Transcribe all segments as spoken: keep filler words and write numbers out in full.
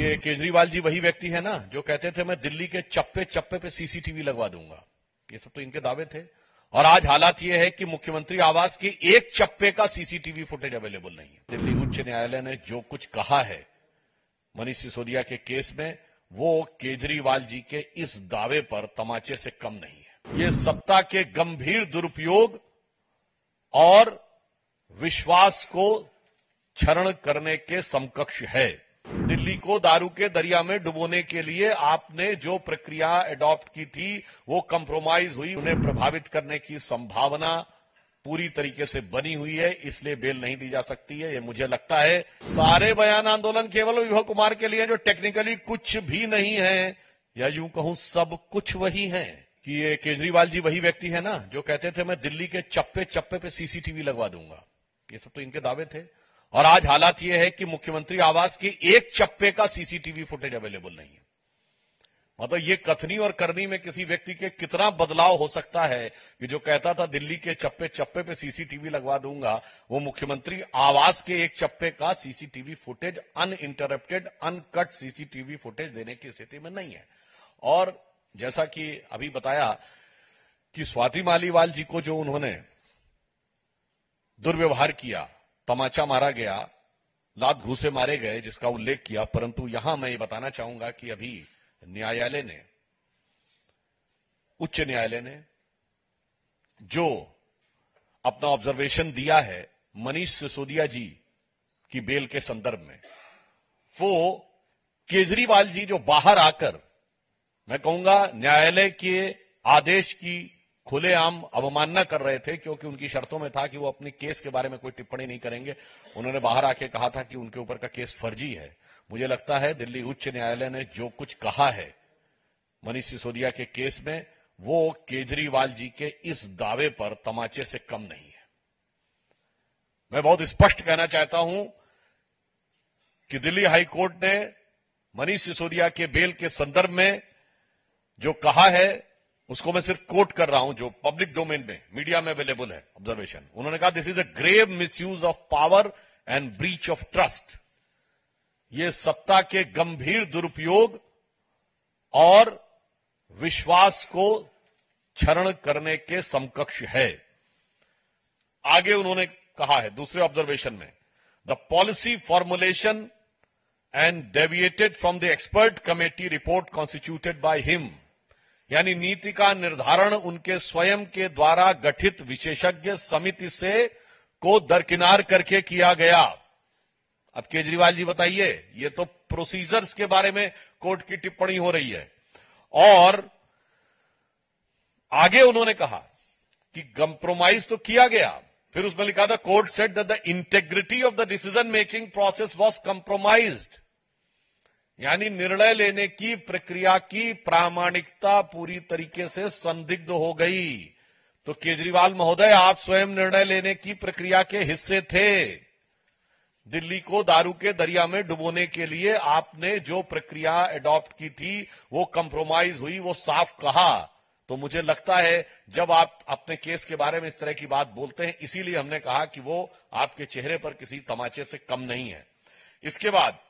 ये केजरीवाल जी वही व्यक्ति है ना जो कहते थे मैं दिल्ली के चप्पे चप्पे पे सीसीटीवी लगवा दूंगा, ये सब तो इनके दावे थे। और आज हालात ये है कि मुख्यमंत्री आवास के एक चप्पे का सीसीटीवी फुटेज अवेलेबल नहीं है। दिल्ली उच्च न्यायालय ने जो कुछ कहा है मनीष सिसोदिया के केस में, वो केजरीवाल जी के इस दावे पर तमाचे से कम नहीं है। ये सत्ता के गंभीर दुरुपयोग और विश्वास को क्षरण करने के समकक्ष है। दिल्ली को दारू के दरिया में डुबोने के लिए आपने जो प्रक्रिया एडॉप्ट की थी वो कंप्रोमाइज हुई, उन्हें प्रभावित करने की संभावना पूरी तरीके से बनी हुई है, इसलिए बेल नहीं दी जा सकती है। ये मुझे लगता है सारे बयान आंदोलन केवल विभव कुमार के लिए, जो टेक्निकली कुछ भी नहीं है, या यूं कहूं सब कुछ वही है। कि ये केजरीवाल जी वही व्यक्ति है ना जो कहते थे मैं दिल्ली के चप्पे चप्पे पे सीसीटीवी लगवा दूंगा, ये सब तो इनके दावे थे। और आज हालात ये है कि मुख्यमंत्री आवास के एक चप्पे का सीसीटीवी फुटेज अवेलेबल नहीं है। मतलब ये कथनी और करनी में किसी व्यक्ति के कितना बदलाव हो सकता है कि जो कहता था दिल्ली के चप्पे चप्पे पे सीसीटीवी लगवा दूंगा, वो मुख्यमंत्री आवास के एक चप्पे का CCTV footage, uninterrupted uncut CCTV footage देने की स्थिति में नहीं है। और जैसा कि अभी बताया कि स्वाति मालीवाल जी को जो उन्होंने दुर्व्यवहार किया, तमाचा मारा गया, लात घूसे मारे गए, जिसका उल्लेख किया, परंतु यहां मैं ये बताना चाहूंगा कि अभी न्यायालय ने, उच्च न्यायालय ने जो अपना ऑब्जर्वेशन दिया है मनीष सिसोदिया जी की बेल के संदर्भ में, वो केजरीवाल जी जो बाहर आकर, मैं कहूंगा, न्यायालय के आदेश की खुलेआम अवमानना कर रहे थे, क्योंकि उनकी शर्तों में था कि वो अपने केस के बारे में कोई टिप्पणी नहीं करेंगे। उन्होंने बाहर आके कहा था कि उनके ऊपर का केस फर्जी है। मुझे लगता है दिल्ली उच्च न्यायालय ने जो कुछ कहा है मनीष सिसोदिया के केस में, वो केजरीवाल जी के इस दावे पर तमाचे से कम नहीं है। मैं बहुत स्पष्ट कहना चाहता हूं कि दिल्ली हाईकोर्ट ने मनीष सिसोदिया के बेल के संदर्भ में जो कहा है उसको मैं सिर्फ कोट कर रहा हूं, जो पब्लिक डोमेन में मीडिया में अवेलेबल है ऑब्जर्वेशन। उन्होंने कहा this is a grave misuse of power and breach of trust. ये सत्ता के गंभीर दुरुपयोग और विश्वास को क्षरण करने के समकक्ष है। आगे उन्होंने कहा है दूसरे ऑब्जर्वेशन में, the policy formulation and deviated from the expert committee report constituted by him, यानी नीति का निर्धारण उनके स्वयं के द्वारा गठित विशेषज्ञ समिति से को दरकिनार करके किया गया। अब केजरीवाल जी बताइए, ये तो प्रोसीजर्स के बारे में कोर्ट की टिप्पणी हो रही है। और आगे उन्होंने कहा कि कंप्रोमाइज तो किया गया, फिर उसमें लिखा था court said that the integrity of the decision making process was compromised, यानी निर्णय लेने की प्रक्रिया की प्रामाणिकता पूरी तरीके से संदिग्ध हो गई। तो केजरीवाल महोदय, आप स्वयं निर्णय लेने की प्रक्रिया के हिस्से थे। दिल्ली को दारू के दरिया में डुबोने के लिए आपने जो प्रक्रिया एडॉप्ट की थी वो कंप्रोमाइज हुई, वो साफ कहा। तो मुझे लगता है जब आप अपने केस के बारे में इस तरह की बात बोलते हैं, इसीलिए हमने कहा कि वो आपके चेहरे पर किसी तमाचे से कम नहीं है। इसके बाद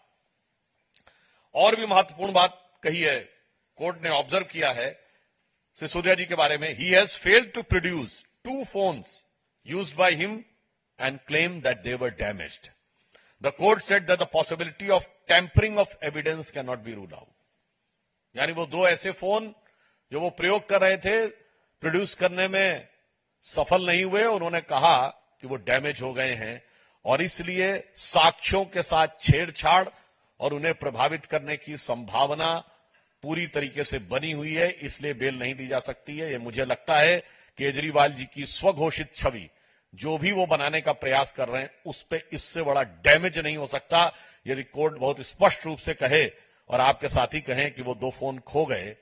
और भी महत्वपूर्ण बात कही है, कोर्ट ने ऑब्जर्व किया है सिसोदिया जी के बारे में, he has failed to produce two phones used by him and claim that they were damaged. The court said that the possibility of tampering of evidence can not be ruled out, यानी वो दो ऐसे phone जो वो प्रयोग कर रहे थे, प्रोड्यूस करने में सफल नहीं हुए, उन्होंने कहा कि वो डैमेज हो गए हैं और इसलिए साक्ष्यों के साथ छेड़छाड़ और उन्हें प्रभावित करने की संभावना पूरी तरीके से बनी हुई है, इसलिए बेल नहीं दी जा सकती है। ये मुझे लगता है केजरीवाल जी की स्वघोषित छवि जो भी वो बनाने का प्रयास कर रहे हैं, उस पर इससे बड़ा डैमेज नहीं हो सकता। यदि कोर्ट बहुत स्पष्ट रूप से कहे और आपके साथी कहें कि वो दो फोन खो गए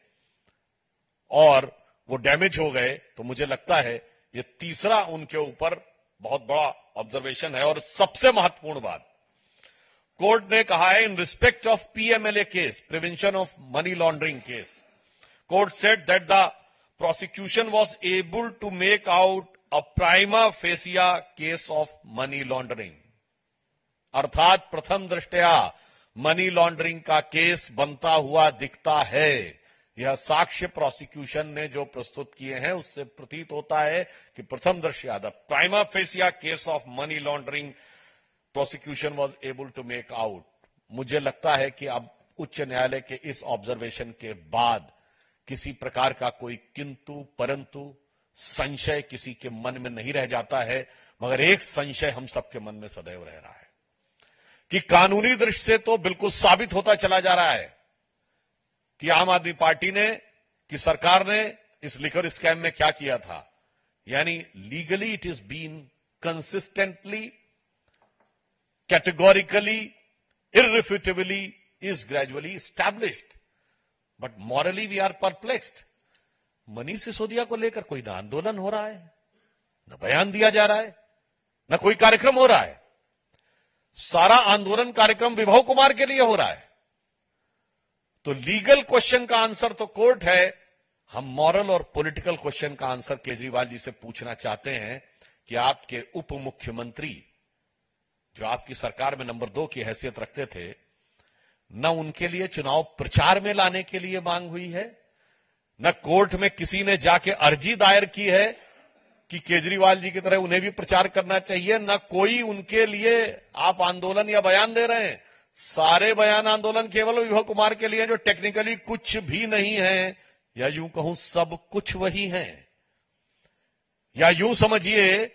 और वो डैमेज हो गए, तो मुझे लगता है ये तीसरा उनके ऊपर बहुत बड़ा ऑब्जर्वेशन है। और सबसे महत्वपूर्ण बात, कोर्ट ने कहा है in respect of PMLA case, prevention of money laundering case, court said that the prosecution was able to make out a prima facie case of money laundering, अर्थात प्रथम दृष्टया मनी लॉन्ड्रिंग का केस बनता हुआ दिखता है। यह साक्ष्य प्रोसिक्यूशन ने जो प्रस्तुत किए हैं उससे प्रतीत होता है कि प्रथम दृष्टया the prima facie case of money laundering prosecution was able to make out. मुझे लगता है कि अब उच्च न्यायालय के इस ऑब्जर्वेशन के बाद किसी प्रकार का कोई किंतु परंतु संशय किसी के मन में नहीं रह जाता है, मगर एक संशय हम सबके मन में सदैव रह रहा है कि कानूनी दृष्टि से तो बिल्कुल साबित होता चला जा रहा है कि आम आदमी पार्टी ने, कि सरकार ने इस लिकर स्कैम में क्या किया था। यानी legally it is been consistently, categorically, irrefutably is gradually established, but morally we are perplexed. Manish Sisodia को लेकर कोई ना आंदोलन हो रहा है, ना बयान दिया जा रहा है, ना कोई कार्यक्रम हो रहा है। सारा आंदोलन कार्यक्रम विभव कुमार के लिए हो रहा है। तो लीगल क्वेश्चन का आंसर तो कोर्ट है, हम मॉरल और पॉलिटिकल क्वेश्चन का आंसर केजरीवाल जी से पूछना चाहते हैं कि आपके उप मुख्यमंत्री जो आपकी सरकार में नंबर दो की हैसियत रखते थे, न उनके लिए चुनाव प्रचार में लाने के लिए मांग हुई है, न कोर्ट में किसी ने जाके अर्जी दायर की है कि केजरीवाल जी की तरह उन्हें भी प्रचार करना चाहिए, न कोई उनके लिए आप आंदोलन या बयान दे रहे हैं। सारे बयान आंदोलन केवल विभव कुमार के लिए, जो टेक्निकली कुछ भी नहीं है, या यूं कहूं सब कुछ वही है, या यूं समझिए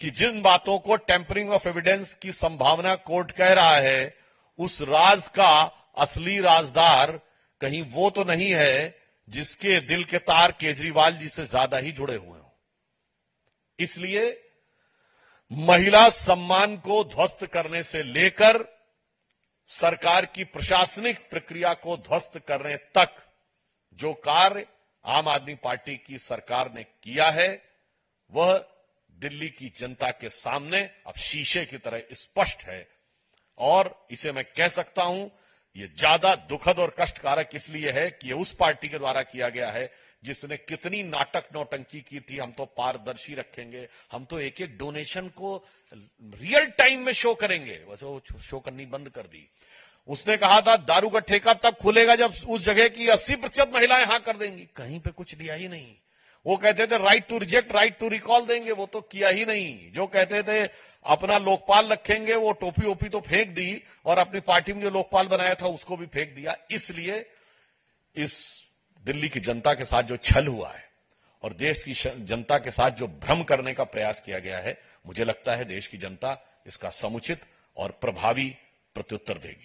कि जिन बातों को टेम्परिंग ऑफ एविडेंस की संभावना कोर्ट कह रहा है, उस राज का असली राजदार कहीं वो तो नहीं है जिसके दिल के तार केजरीवाल जी से ज्यादा ही जुड़े हुए हों। इसलिए महिला सम्मान को ध्वस्त करने से लेकर सरकार की प्रशासनिक प्रक्रिया को ध्वस्त करने तक जो कार्य आम आदमी पार्टी की सरकार ने किया है, वह दिल्ली की जनता के सामने अब शीशे की तरह स्पष्ट है। और इसे मैं कह सकता हूं, ये ज्यादा दुखद और कष्टकारक इसलिए है कि ये उस पार्टी के द्वारा किया गया है जिसने कितनी नाटक नौटंकी की थी। हम तो पारदर्शी रखेंगे, हम तो एक एक डोनेशन को रियल टाइम में शो करेंगे। वैसे वो शो करनी बंद कर दी। उसने कहा था दारू का ठेका तब खुलेगा जब उस जगह की अस्सी प्रतिशत महिलाएं हां कर देंगी, कहीं पे कुछ लिया ही नहीं। वो कहते थे right to reject, right to recall देंगे, वो तो किया ही नहीं। जो कहते थे अपना लोकपाल रखेंगे, वो टोपी ओपी तो फेंक दी, और अपनी पार्टी में जो लोकपाल बनाया था उसको भी फेंक दिया। इसलिए इस दिल्ली की जनता के साथ जो छल हुआ है और देश की जनता के साथ जो भ्रम करने का प्रयास किया गया है, मुझे लगता है देश की जनता इसका समुचित और प्रभावी प्रत्युत्तर देगी।